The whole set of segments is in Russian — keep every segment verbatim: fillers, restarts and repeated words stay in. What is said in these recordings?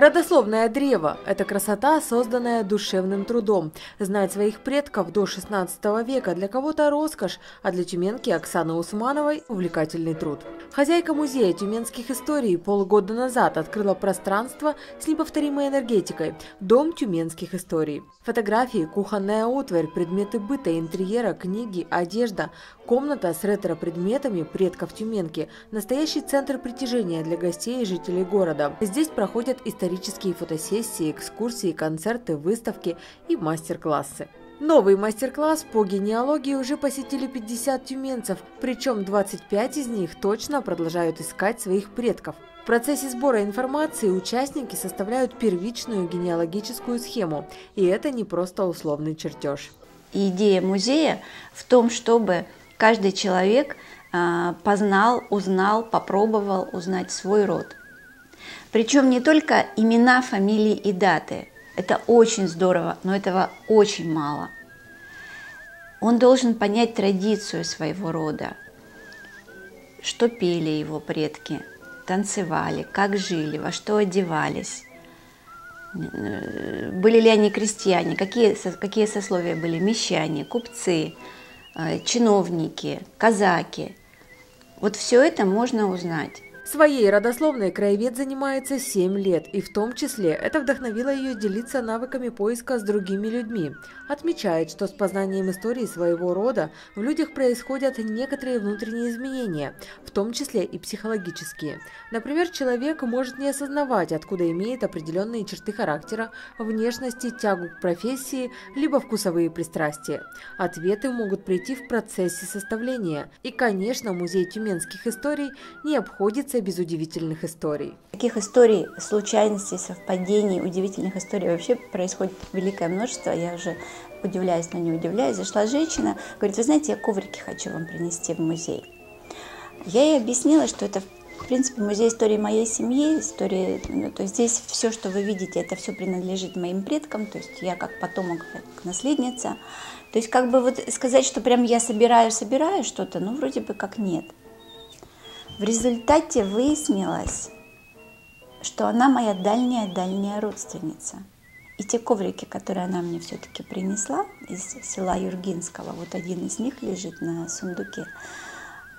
Родословное древо – это красота, созданная душевным трудом. Знать своих предков до шестнадцатого века для кого-то роскошь, а для тюменки Оксаны Усмановой – увлекательный труд. Хозяйка музея тюменских историй полгода назад открыла пространство с неповторимой энергетикой – дом тюменских историй. Фотографии, кухонная утварь, предметы быта, интерьера, книги, одежда, комната с ретро-предметами предков Тюменки – настоящий центр притяжения для гостей и жителей города. Здесь проходят исторические Исторические фотосессии, экскурсии, концерты, выставки и мастер-классы. Новый мастер-класс по генеалогии уже посетили пятьдесят тюменцев, причем двадцать пять из них точно продолжают искать своих предков. В процессе сбора информации участники составляют первичную генеалогическую схему, и это не просто условный чертеж. Идея музея в том, чтобы каждый человек познал, узнал, попробовал узнать свой род. Причем не только имена, фамилии и даты. Это очень здорово, но этого очень мало. Он должен понять традицию своего рода. Что пели его предки, танцевали, как жили, во что одевались. Были ли они крестьяне, какие, какие сословия были, мещане, купцы, чиновники, казаки. Вот все это можно узнать. Своей родословной краевед занимается семь лет, и в том числе это вдохновило ее делиться навыками поиска с другими людьми. Отмечает, что с познанием истории своего рода в людях происходят некоторые внутренние изменения, в том числе и психологические. Например, человек может не осознавать, откуда имеет определенные черты характера, внешности, тягу к профессии, либо вкусовые пристрастия. Ответы могут прийти в процессе составления. И, конечно, музей тюменских историй не обходится без удивительных историй. Таких историй, случайностей, совпадений, удивительных историй вообще происходит великое множество. Я уже удивляюсь, но не удивляюсь. Зашла женщина, говорит: вы знаете, я коврики хочу вам принести в музей. Я ей объяснила, что это, в принципе, музей истории моей семьи, истории, ну, то есть здесь все, что вы видите, это все принадлежит моим предкам, то есть я как потомок, как наследница. То есть как бы вот сказать, что прям я собираю-собираю что-то, ну вроде бы как нет. В результате выяснилось, что она моя дальняя-дальняя родственница. И те коврики, которые она мне все-таки принесла из села Юргинского, вот один из них лежит на сундуке,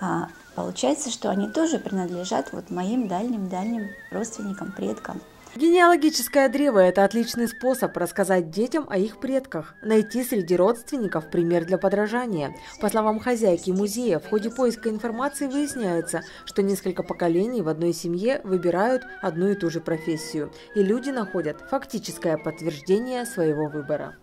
а получается, что они тоже принадлежат вот моим дальним-дальним родственникам, предкам. Генеалогическое древо – это отличный способ рассказать детям о их предках, найти среди родственников пример для подражания. По словам хозяйки музея, в ходе поиска информации выясняется, что несколько поколений в одной семье выбирают одну и ту же профессию, и люди находят фактическое подтверждение своего выбора.